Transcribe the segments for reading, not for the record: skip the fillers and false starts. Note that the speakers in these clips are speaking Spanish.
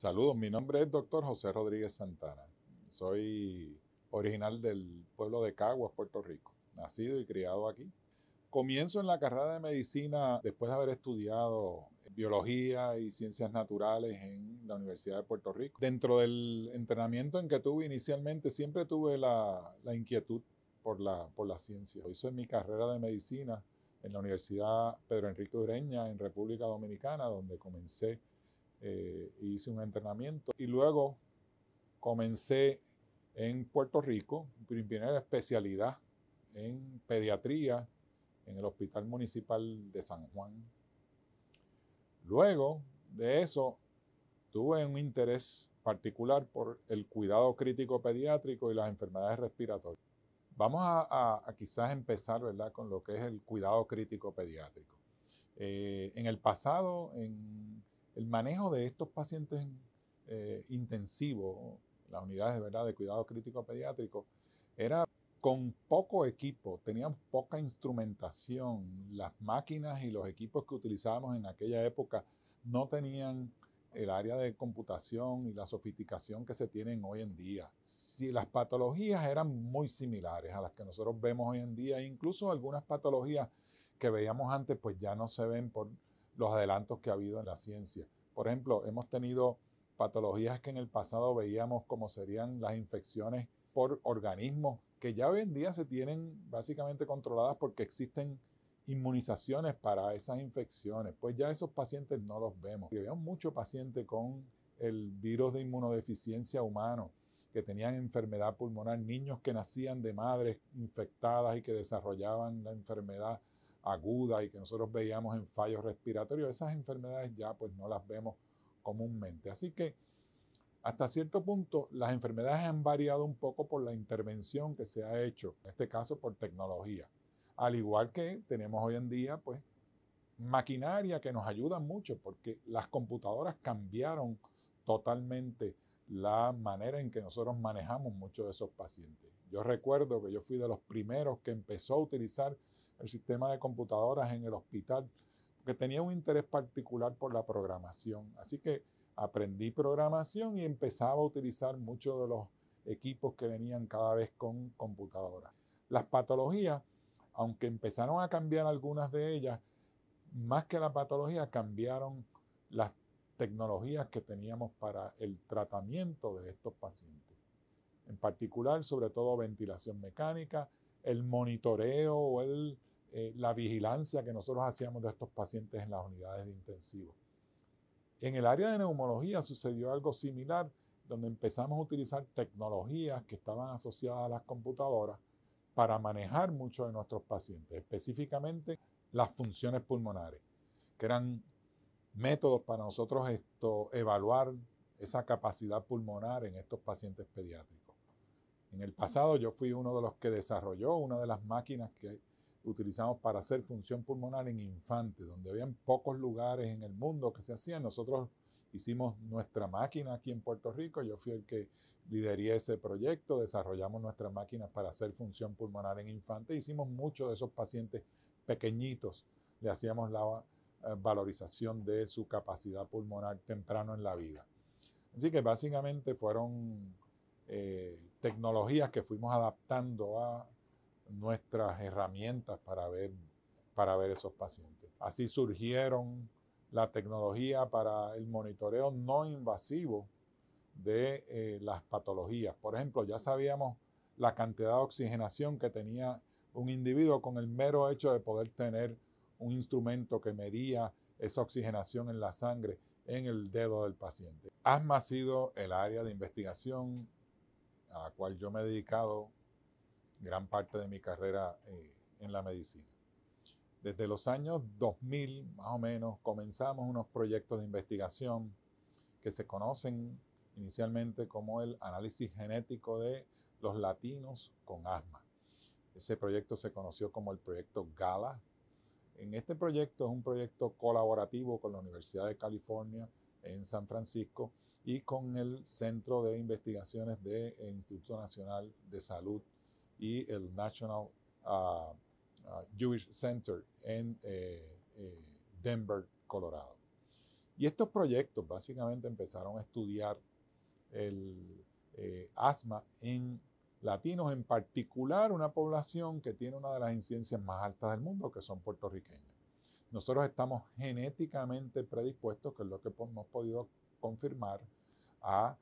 Saludos, mi nombre es Dr. José Rodríguez Santana. Soy original del pueblo de Caguas, Puerto Rico, nacido y criado aquí. Comienzo en la carrera de medicina después de haber estudiado biología y ciencias naturales en la Universidad de Puerto Rico. Dentro del entrenamiento en que tuve inicialmente, siempre tuve la inquietud por la ciencia. Hice mi carrera de medicina en la Universidad Pedro Henríquez Ureña, en República Dominicana, donde comencé, hice un entrenamiento. Y luego comencé en Puerto Rico, mi primera especialidad en pediatría, en el Hospital Municipal de San Juan. Luego de eso, tuve un interés particular por el cuidado crítico pediátrico y las enfermedades respiratorias. Vamos a quizás empezar, ¿verdad?, con lo que es el cuidado crítico pediátrico. En el pasado, en el manejo de estos pacientes intensivos, las unidades, ¿verdad?, de cuidado crítico pediátrico, era con poco equipo, teníamos poca instrumentación. Las máquinas y los equipos que utilizábamos en aquella época no tenían el área de computación y la sofisticación que se tienen hoy en día. Si las patologías eran muy similares a las que nosotros vemos hoy en día, incluso algunas patologías que veíamos antes, pues ya no se ven por los adelantos que ha habido en la ciencia. Por ejemplo, hemos tenido patologías que en el pasado veíamos como serían las infecciones por organismos que ya hoy en día se tienen básicamente controladas porque existen inmunizaciones para esas infecciones. Pues ya esos pacientes no los vemos. Vemos muchos pacientes con el virus de inmunodeficiencia humano que tenían enfermedad pulmonar, niños que nacían de madres infectadas y que desarrollaban la enfermedad aguda y que nosotros veíamos en fallos respiratorios. Esas enfermedades ya pues no las vemos comúnmente. Así que hasta cierto punto, las enfermedades han variado un poco por la intervención que se ha hecho, en este caso por tecnología. Al igual que tenemos hoy en día, pues, maquinaria que nos ayuda mucho porque las computadoras cambiaron totalmente la manera en que nosotros manejamos muchos de esos pacientes. Yo recuerdo que yo fui de los primeros que empezó a utilizar el sistema de computadoras en el hospital porque tenía un interés particular por la programación. Así que aprendí programación y empezaba a utilizar muchos de los equipos que venían cada vez con computadoras. Las patologías, aunque empezaron a cambiar algunas de ellas, más que la patología, cambiaron las tecnologías que teníamos para el tratamiento de estos pacientes. En particular, sobre todo, ventilación mecánica, el monitoreo o la vigilancia que nosotros hacíamos de estos pacientes en las unidades de intensivos. En el área de neumología sucedió algo similar, donde empezamos a utilizar tecnologías que estaban asociadas a las computadoras para manejar muchos de nuestros pacientes, específicamente las funciones pulmonares, que eran métodos para nosotros evaluar esa capacidad pulmonar en estos pacientes pediátricos. En el pasado yo fui uno de los que desarrolló una de las máquinas que utilizamos para hacer función pulmonar en infantes, donde habían pocos lugares en el mundo que se hacían. Nosotros hicimos nuestra máquina aquí en Puerto Rico, yo fui el que lideré ese proyecto, desarrollamos nuestras máquinas para hacer función pulmonar en infantes, hicimos muchos de esos pacientes pequeñitos, le hacíamos la valorización de su capacidad pulmonar temprano en la vida. Así que básicamente fueron tecnologías que fuimos adaptando a nuestras herramientas para ver esos pacientes. Así surgieron la tecnología para el monitoreo no invasivo de las patologías. Por ejemplo, ya sabíamos la cantidad de oxigenación que tenía un individuo con el mero hecho de poder tener un instrumento que medía esa oxigenación en la sangre en el dedo del paciente. Asma ha sido el área de investigación a la cual yo me he dedicado gran parte de mi carrera en la medicina. Desde los años 2000, más o menos, comenzamos unos proyectos de investigación que se conocen inicialmente como el análisis genético de los latinos con asma. Ese proyecto se conoció como el proyecto GALA. En este proyecto es un proyecto colaborativo con la Universidad de California en San Francisco y con el Centro de Investigaciones del Instituto Nacional de Salud y el National Jewish Center en Denver, Colorado. Y estos proyectos básicamente empezaron a estudiar el asma en latinos, en particular una población que tiene una de las incidencias más altas del mundo, que son puertorriqueños. Nosotros estamos genéticamente predispuestos, que es lo que hemos podido confirmar, a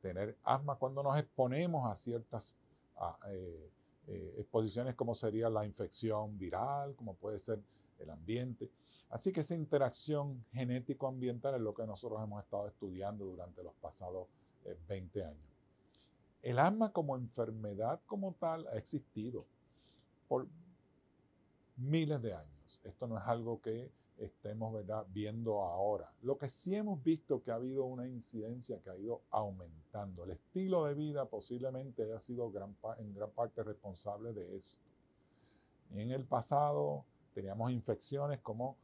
tener asma cuando nos exponemos a ciertas exposiciones, como sería la infección viral, como puede ser el ambiente. Así que esa interacción genético-ambiental es lo que nosotros hemos estado estudiando durante los pasados 20 años. El asma como enfermedad como tal ha existido por miles de años. Esto no es algo que estemos, ¿verdad?, viendo ahora. Lo que sí hemos visto que ha habido una incidencia que ha ido aumentando. El estilo de vida posiblemente haya sido en gran parte responsable de esto. En el pasado teníamos infecciones como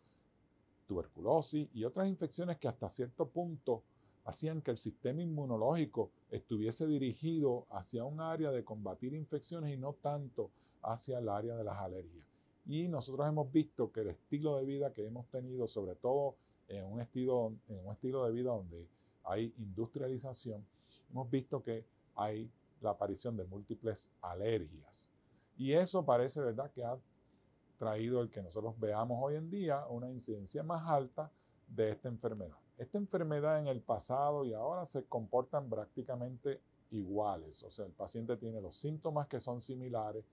tuberculosis y otras infecciones que hasta cierto punto hacían que el sistema inmunológico estuviese dirigido hacia un área de combatir infecciones y no tanto hacia el área de las alergias. Y nosotros hemos visto que el estilo de vida que hemos tenido, sobre todo en un estilo de vida donde hay industrialización, hemos visto que hay la aparición de múltiples alergias. Y eso parece, ¿verdad?, que ha traído el que nosotros veamos hoy en día una incidencia más alta de esta enfermedad. Esta enfermedad en el pasado y ahora se comportan prácticamente iguales. O sea, el paciente tiene los síntomas que son similares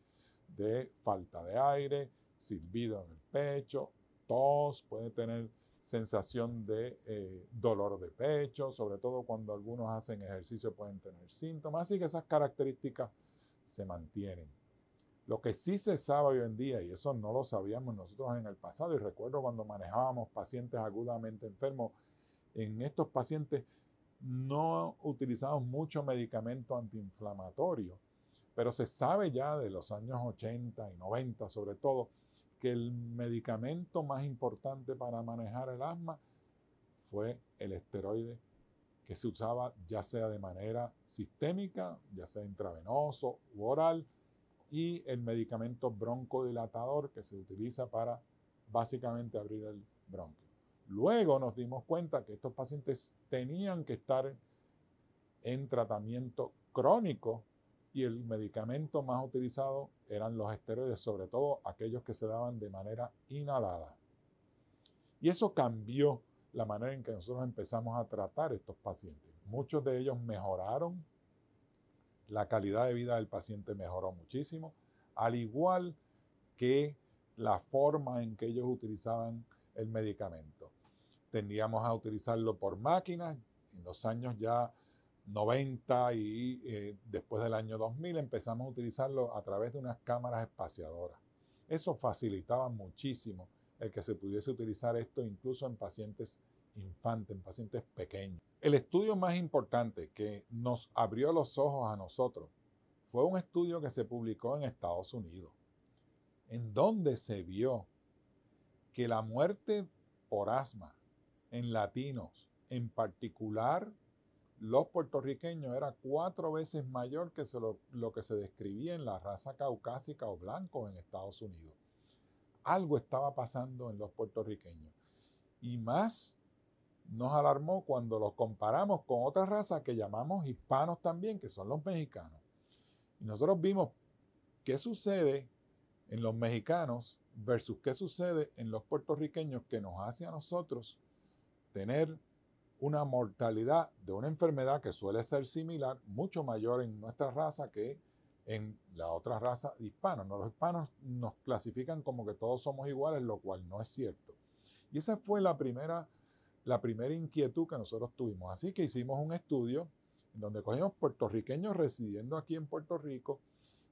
de falta de aire, silbido en el pecho, tos, puede tener sensación de dolor de pecho, sobre todo cuando algunos hacen ejercicio pueden tener síntomas. Así que esas características se mantienen. Lo que sí se sabe hoy en día, y eso no lo sabíamos nosotros en el pasado, y recuerdo cuando manejábamos pacientes agudamente enfermos, en estos pacientes no utilizamos mucho medicamento antiinflamatorio, pero se sabe ya de los años 80 y 90 sobre todo, que el medicamento más importante para manejar el asma fue el esteroide que se usaba ya sea de manera sistémica, ya sea intravenoso u oral, y el medicamento broncodilatador que se utiliza para básicamente abrir el bronquio. Luego nos dimos cuenta que estos pacientes tenían que estar en tratamiento crónico y el medicamento más utilizado eran los esteroides, sobre todo aquellos que se daban de manera inhalada. Y eso cambió la manera en que nosotros empezamos a tratar estos pacientes. Muchos de ellos mejoraron, la calidad de vida del paciente mejoró muchísimo, al igual que la forma en que ellos utilizaban el medicamento. Tendíamos a utilizarlo por máquinas. En los años ya 90 y después del año 2000 empezamos a utilizarlo a través de unas cámaras espaciadoras. Eso facilitaba muchísimo el que se pudiese utilizar esto incluso en pacientes infantes, en pacientes pequeños. El estudio más importante que nos abrió los ojos a nosotros fue un estudio que se publicó en Estados Unidos, en donde se vio que la muerte por asma en latinos, en particular los puertorriqueños, era 4 veces mayor que lo que se describía en la raza caucásica o blanco en Estados Unidos. Algo estaba pasando en los puertorriqueños. Y más nos alarmó cuando los comparamos con otra raza que llamamos hispanos también, que son los mexicanos. Y nosotros vimos qué sucede en los mexicanos versus qué sucede en los puertorriqueños, que nos hace a nosotros tener una mortalidad de una enfermedad que suele ser similar, mucho mayor en nuestra raza que en la otra raza hispana. Los hispanos nos clasifican como que todos somos iguales, lo cual no es cierto. Y esa fue la primera inquietud que nosotros tuvimos. Así que hicimos un estudio en donde cogimos puertorriqueños residiendo aquí en Puerto Rico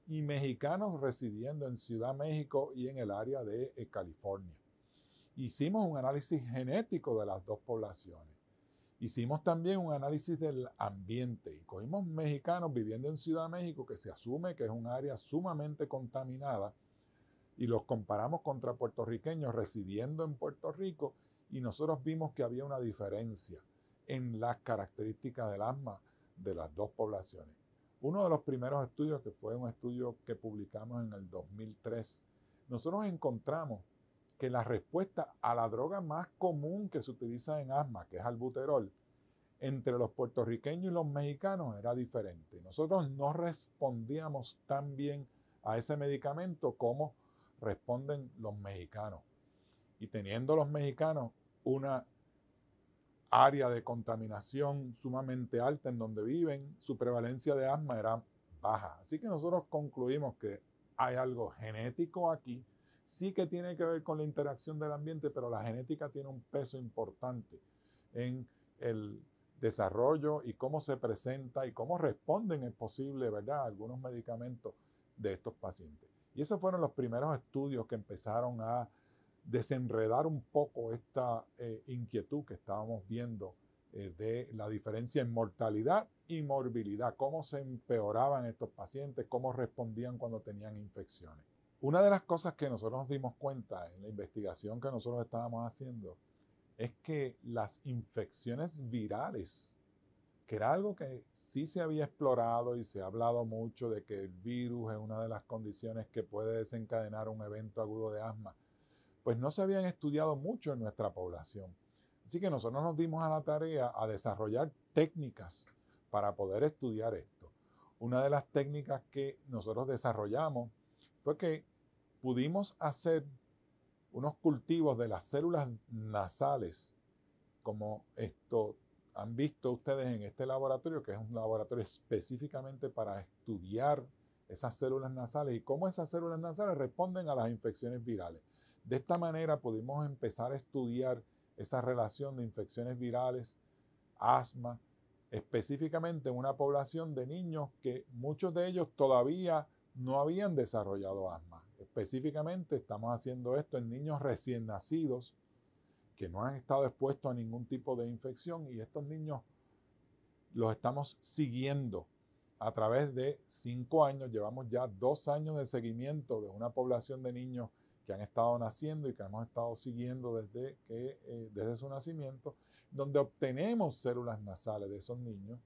y mexicanos residiendo en Ciudad México y en el área de California. Hicimos un análisis genético de las dos poblaciones. Hicimos también un análisis del ambiente y cogimos mexicanos viviendo en Ciudad México, que se asume que es un área sumamente contaminada, y los comparamos contra puertorriqueños residiendo en Puerto Rico y nosotros vimos que había una diferencia en las características del asma de las dos poblaciones. Uno de los primeros estudios, que fue un estudio que publicamos en el 2003, nosotros encontramos que la respuesta a la droga más común que se utiliza en asma, que es albuterol, entre los puertorriqueños y los mexicanos era diferente. Nosotros no respondíamos tan bien a ese medicamento como responden los mexicanos. Y teniendo los mexicanos una área de contaminación sumamente alta en donde viven, su prevalencia de asma era baja. Así que nosotros concluimos que hay algo genético aquí, sí que tiene que ver con la interacción del ambiente, pero la genética tiene un peso importante en el desarrollo y cómo se presenta y cómo responden, es posible, ¿verdad?, algunos medicamentos de estos pacientes. Y esos fueron los primeros estudios que empezaron a desenredar un poco esta inquietud que estábamos viendo de la diferencia en mortalidad y morbilidad, cómo se empeoraban estos pacientes, cómo respondían cuando tenían infecciones. Una de las cosas que nosotros nos dimos cuenta en la investigación que nosotros estábamos haciendo es que las infecciones virales, que era algo que sí se había explorado y se ha hablado mucho de que el virus es una de las condiciones que puede desencadenar un evento agudo de asma, pues no se habían estudiado mucho en nuestra población. Así que nosotros nos dimos a la tarea a desarrollar técnicas para poder estudiar esto. Una de las técnicas que nosotros desarrollamos fue que pudimos hacer unos cultivos de las células nasales, como esto han visto ustedes en este laboratorio, que es un laboratorio específicamente para estudiar esas células nasales y cómo esas células nasales responden a las infecciones virales. De esta manera pudimos empezar a estudiar esa relación de infecciones virales, asma, específicamente en una población de niños que muchos de ellos todavía no habían desarrollado asma. Específicamente estamos haciendo esto en niños recién nacidos que no han estado expuestos a ningún tipo de infección, y estos niños los estamos siguiendo a través de 5 años. Llevamos ya 2 años de seguimiento de una población de niños que han estado naciendo y que hemos estado siguiendo desde su nacimiento, donde obtenemos células nasales de esos niños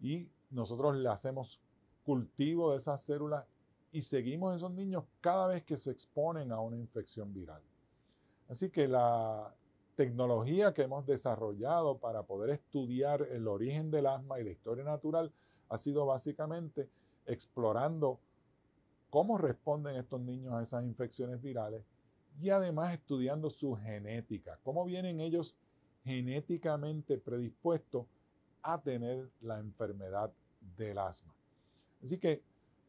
y nosotros le hacemos cultivo de esas células y seguimos a esos niños cada vez que se exponen a una infección viral. Así que la tecnología que hemos desarrollado para poder estudiar el origen del asma y la historia natural ha sido básicamente explorando cómo responden estos niños a esas infecciones virales y además estudiando su genética, cómo vienen ellos genéticamente predispuestos a tener la enfermedad del asma. Así que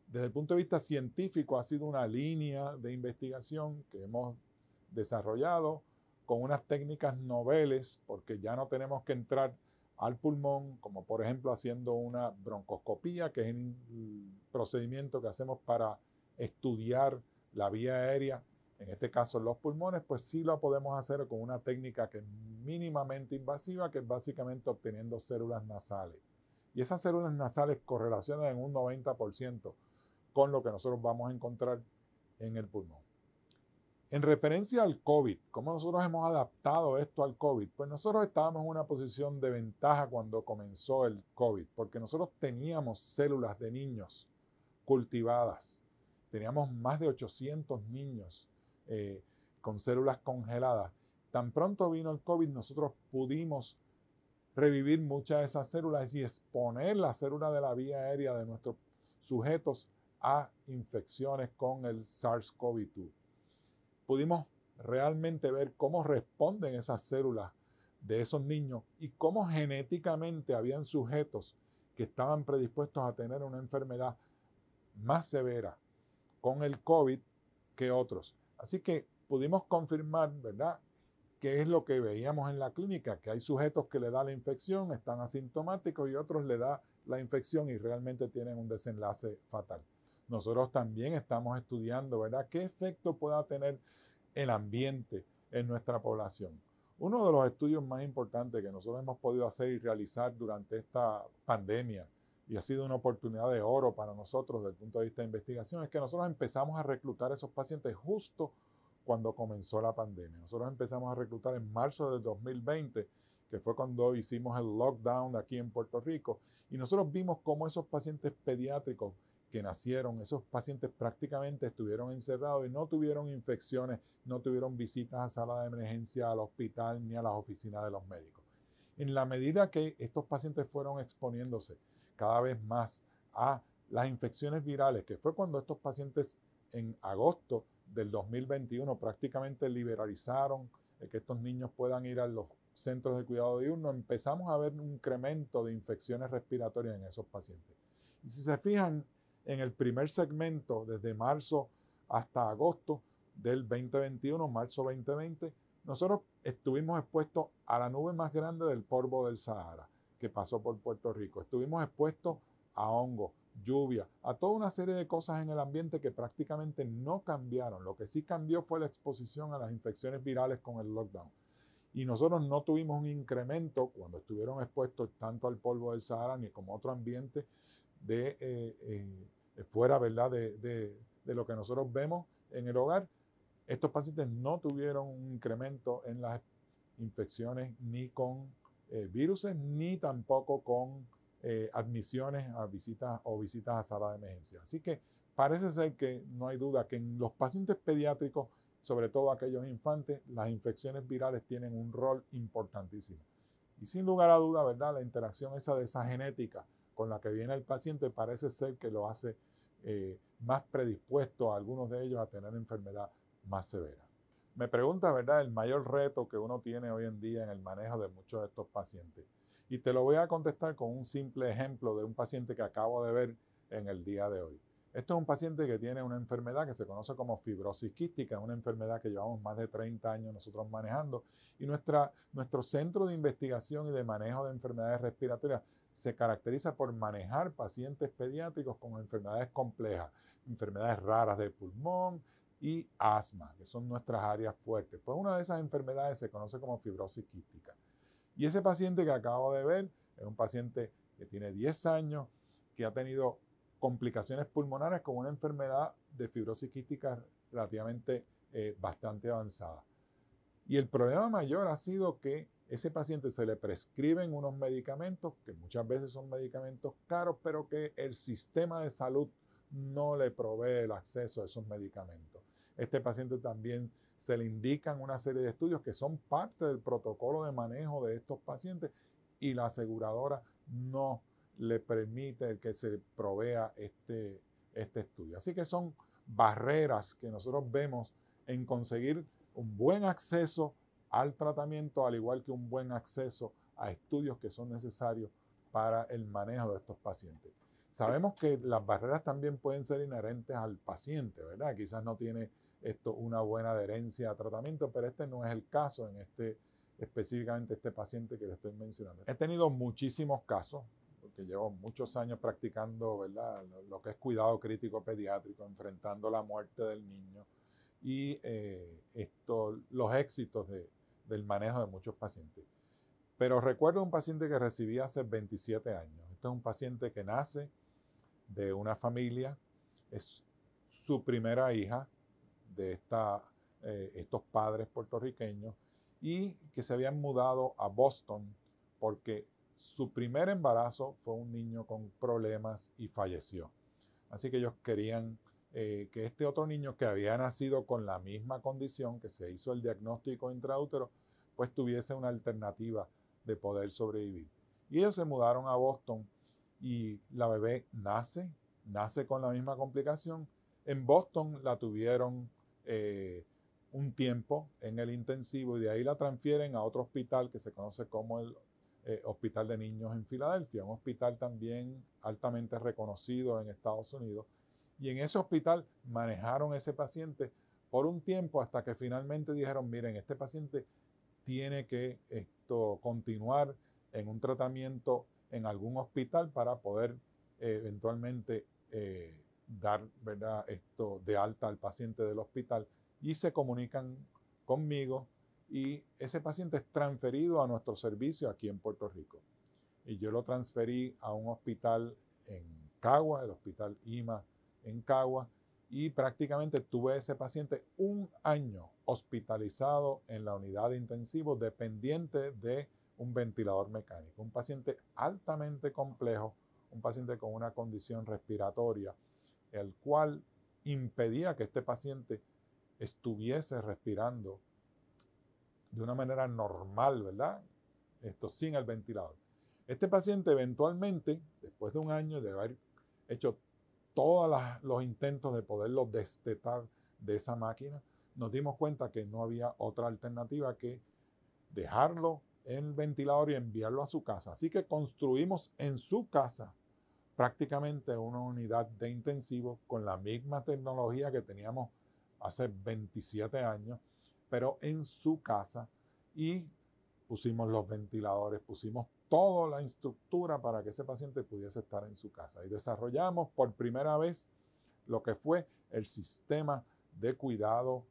desde el punto de vista científico ha sido una línea de investigación que hemos desarrollado con unas técnicas noveles, porque ya no tenemos que entrar al pulmón, como por ejemplo haciendo una broncoscopía, que es el procedimiento que hacemos para estudiar la vía aérea, en este caso los pulmones, pues sí lo podemos hacer con una técnica que es mínimamente invasiva, que es básicamente obteniendo células nasales. Y esas células nasales correlacionan en un 90% con lo que nosotros vamos a encontrar en el pulmón. En referencia al COVID, ¿cómo nosotros hemos adaptado esto al COVID? Pues nosotros estábamos en una posición de ventaja cuando comenzó el COVID, porque nosotros teníamos células de niños cultivadas. Teníamos más de 800 niños con células congeladas. Tan pronto vino el COVID, nosotros pudimos revivir muchas de esas células y exponer la célula de la vía aérea de nuestros sujetos a infecciones con el SARS-CoV-2. Pudimos realmente ver cómo responden esas células de esos niños y cómo genéticamente habían sujetos que estaban predispuestos a tener una enfermedad más severa con el COVID que otros. Así que pudimos confirmar, ¿verdad?, que es lo que veíamos en la clínica, que hay sujetos que le da la infección, están asintomáticos, y otros le da la infección y realmente tienen un desenlace fatal. Nosotros también estamos estudiando, ¿verdad?, qué efecto pueda tener el ambiente en nuestra población. Uno de los estudios más importantes que nosotros hemos podido hacer y realizar durante esta pandemia, y ha sido una oportunidad de oro para nosotros desde el punto de vista de investigación, es que nosotros empezamos a reclutar a esos pacientes justo cuando comenzó la pandemia. Nosotros empezamos a reclutar en marzo del 2020, que fue cuando hicimos el lockdown aquí en Puerto Rico, y nosotros vimos cómo esos pacientes pediátricos que nacieron, esos pacientes prácticamente estuvieron encerrados y no tuvieron infecciones, no tuvieron visitas a sala de emergencia, al hospital ni a las oficinas de los médicos. En la medida que estos pacientes fueron exponiéndose cada vez más a las infecciones virales, que fue cuando estos pacientes en agosto del 2021 prácticamente liberalizaron que estos niños puedan ir a los centros de cuidado diurno, empezamos a ver un incremento de infecciones respiratorias en esos pacientes. Y si se fijan, en el primer segmento, desde marzo hasta agosto del 2021, marzo 2020, nosotros estuvimos expuestos a la nube más grande del polvo del Sahara, que pasó por Puerto Rico. Estuvimos expuestos a hongos, lluvia, a toda una serie de cosas en el ambiente que prácticamente no cambiaron. Lo que sí cambió fue la exposición a las infecciones virales con el lockdown. Y nosotros no tuvimos un incremento cuando estuvieron expuestos tanto al polvo del Sahara ni como otro ambiente de fuera, ¿verdad?, de lo que nosotros vemos en el hogar. Estos pacientes no tuvieron un incremento en las infecciones ni con viruses ni tampoco con admisiones a visitas o visitas a sala de emergencia. Así que parece ser que no hay duda que en los pacientes pediátricos, sobre todo aquellos infantes, las infecciones virales tienen un rol importantísimo. Y sin lugar a duda, ¿verdad?, la interacción esa de esa genética con la que viene el paciente parece ser que lo hace más predispuesto a algunos de ellos a tener enfermedad más severa. Me pregunta, ¿verdad?, el mayor reto que uno tiene hoy en día en el manejo de muchos de estos pacientes. Y te lo voy a contestar con un simple ejemplo de un paciente que acabo de ver en el día de hoy. Esto es un paciente que tiene una enfermedad que se conoce como fibrosis quística, es una enfermedad que llevamos más de 30 años nosotros manejando, y nuestro centro de investigación y de manejo de enfermedades respiratorias se caracteriza por manejar pacientes pediátricos con enfermedades complejas, enfermedades raras del pulmón y asma, que son nuestras áreas fuertes. Pues una de esas enfermedades se conoce como fibrosis quística. Y ese paciente que acabo de ver es un paciente que tiene 10 años, que ha tenido complicaciones pulmonares con una enfermedad de fibrosis quística relativamente bastante avanzada. Y el problema mayor ha sido que ese paciente se le prescriben unos medicamentos, que muchas veces son medicamentos caros, pero que el sistema de salud no le provee el acceso a esos medicamentos. Este paciente también se le indican una serie de estudios que son parte del protocolo de manejo de estos pacientes y la aseguradora no le permite que se provea este estudio. Así que son barreras que nosotros vemos en conseguir un buen acceso al tratamiento, al igual que un buen acceso a estudios que son necesarios para el manejo de estos pacientes. Sabemos que las barreras también pueden ser inherentes al paciente, ¿verdad? Quizás no tiene una buena adherencia a tratamiento, pero este no es el caso en específicamente este paciente que le estoy mencionando. He tenido muchísimos casos, porque llevo muchos años practicando, ¿verdad?, lo que es cuidado crítico pediátrico, enfrentando la muerte del niño y los éxitos del manejo de muchos pacientes. Pero recuerdo un paciente que recibí hace 27 años. Este es un paciente que nace de una familia, es su primera hija de estos padres puertorriqueños y que se habían mudado a Boston porque su primer embarazo fue un niño con problemas y falleció. Así que ellos querían que este otro niño que había nacido con la misma condición, que se hizo el diagnóstico intraútero, pues tuviese una alternativa de poder sobrevivir. Y ellos se mudaron a Boston y la bebé nace con la misma complicación. En Boston la tuvieron un tiempo en el intensivo y de ahí la transfieren a otro hospital que se conoce como el Hospital de Niños en Filadelfia, un hospital también altamente reconocido en Estados Unidos. Y en ese hospital manejaron ese paciente por un tiempo hasta que finalmente dijeron, miren, este paciente tiene que continuar en un tratamiento en algún hospital para poder eventualmente dar, ¿verdad?, de alta al paciente del hospital. Y se comunican conmigo y ese paciente es transferido a nuestro servicio aquí en Puerto Rico. Y yo lo transferí a un hospital en Cagua, el hospital IMA en Cagua, y prácticamente tuve ese paciente un año hospitalizado en la unidad de intensivo dependiente de un ventilador mecánico. Un paciente altamente complejo, un paciente con una condición respiratoria el cual impedía que este paciente estuviese respirando de una manera normal, ¿verdad? Esto sin el ventilador. Este paciente eventualmente, después de un año de haber hecho todos los intentos de poderlo destetar de esa máquina, nos dimos cuenta que no había otra alternativa que dejarlo en el ventilador y enviarlo a su casa. Así que construimos en su casa prácticamente una unidad de intensivo con la misma tecnología que teníamos hace 27 años, pero en su casa, y pusimos los ventiladores, pusimos toda la estructura para que ese paciente pudiese estar en su casa. Y desarrollamos por primera vez lo que fue el sistema de cuidado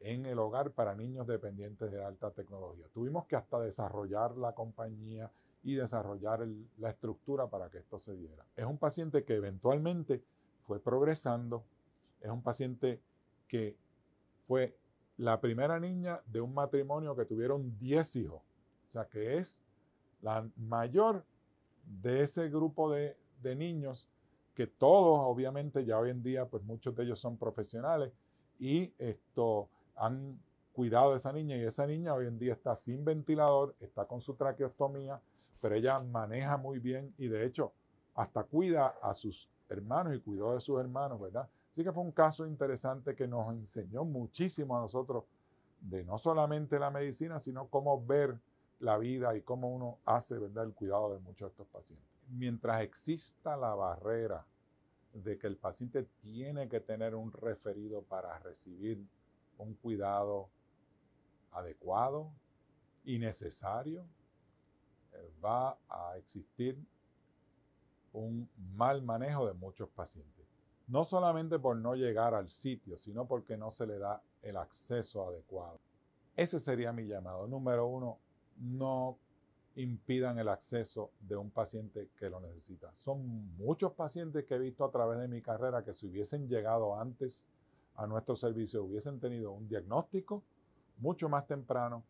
en el hogar para niños dependientes de alta tecnología. Tuvimos que hasta desarrollar la compañía y desarrollar la estructura para que esto se diera. Es un paciente que eventualmente fue progresando, es un paciente que fue la primera niña de un matrimonio que tuvieron 10 hijos, o sea que es la mayor de ese grupo de niños, que todos obviamente ya hoy en día, pues muchos de ellos son profesionales y esto han cuidado de esa niña, y esa niña hoy en día está sin ventilador, está con su traqueostomía, pero ella maneja muy bien y de hecho hasta cuida a sus hermanos y cuidó de sus hermanos, ¿verdad? Así que fue un caso interesante que nos enseñó muchísimo a nosotros de no solamente la medicina, sino cómo ver la vida y cómo uno hace, ¿verdad?, el cuidado de muchos de estos pacientes. Mientras exista la barrera de que el paciente tiene que tener un referido para recibir un cuidado adecuado y necesario, va a existir un mal manejo de muchos pacientes. No solamente por no llegar al sitio, sino porque no se le da el acceso adecuado. Ese sería mi llamado. Número uno, no impidan el acceso de un paciente que lo necesita. Son muchos pacientes que he visto a través de mi carrera que si hubiesen llegado antes a nuestro servicio, hubiesen tenido un diagnóstico mucho más temprano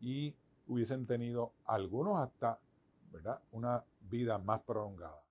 y hubiesen tenido algunos hasta, ¿verdad?, una vida más prolongada.